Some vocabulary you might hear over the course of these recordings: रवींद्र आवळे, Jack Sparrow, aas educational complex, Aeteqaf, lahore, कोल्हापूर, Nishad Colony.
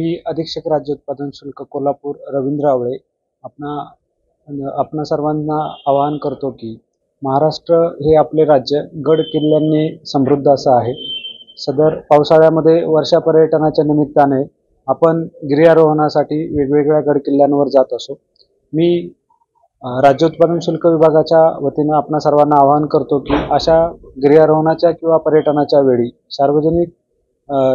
मी अधीक्षक राज्य उत्पादन शुल्क कोल्हापूर रवींद्र आवळे आपणा सर्वांना आवाहन करतो की महाराष्ट्र हे आपले राज्य गड किल्ल्यांनी समृद्ध असं आहे। सदर पावसाळ्यामध्ये वर्षा पर्यटनाच्या निमित्ताने आपण गिर्यारोहणासाठी वेगवेगळ्या गड किल्ल्यांवर जात असो। मी राज्य उत्पादन शुल्क विभागाच्या वतीने आपणा सर्वांना आवाहन करतो की अशा गिर्यारोहणाच्या किंवा पर्यटनाच्या वेळी सार्वजनिक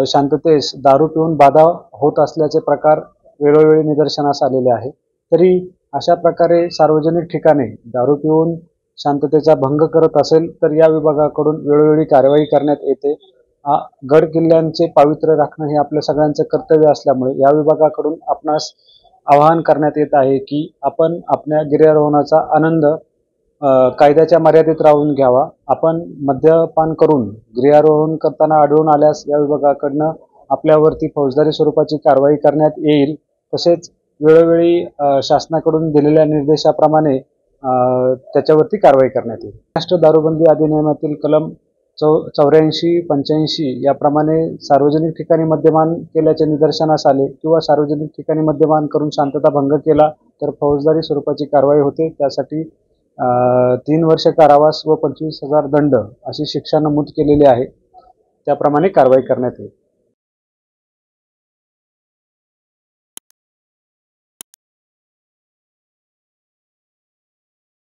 शांततेस दारू पिऊन बाधा होत असल्याचे प्रकार वेळोवेळी निदर्शनास आलेले आहे। तरी अशा प्रकारे सार्वजनिक ठिकाणी दारू पिऊन शांततेचा भंग करत असेल तर या विभागाकडून वेळोवेळी कारवाई करण्यात येते। गड किल्ल्यांचे पावित्र्य राखणे हे आपल्या सगळ्यांचे कर्तव्य असल्यामुळे या विभागाकडून आपणास आवाहन करण्यात येत आहे की आपण आपल्या गिर्यारोहणाचा आनंद कायद्याच्या मर्यादेत राहून घ्यावा। आपण मद्यपान करून गिर्यारोहण करताना आढळून आल्यास या विभागाकडून आपल्यावरती फौजदारी स्वरूपाची कारवाई करण्यात येईल। तसेच वेळोवेळी शासनाकडून दिलेल्या निर्देशाप्रमाणे त्याच्यावरती कारवाई करण्यात येईल। महाराष्ट्र दारूबंदी अधिनियमातील कलम 84-85 याप्रमाणे सार्वजनिक ठिकाणी मद्यपान केल्याचे निदर्शनास आले किंवा सार्वजनिक ठिकाणी मद्यपान करून शांतता भंग केला तर फौजदारी स्वरूपाची कारवाई होते। त्यासाठी 3 वर्ष कारावास व 25,000 दंड अशी शिक्षा नमूद केलेली आहे। त्याप्रमाणे कारवाई करण्यात येईल।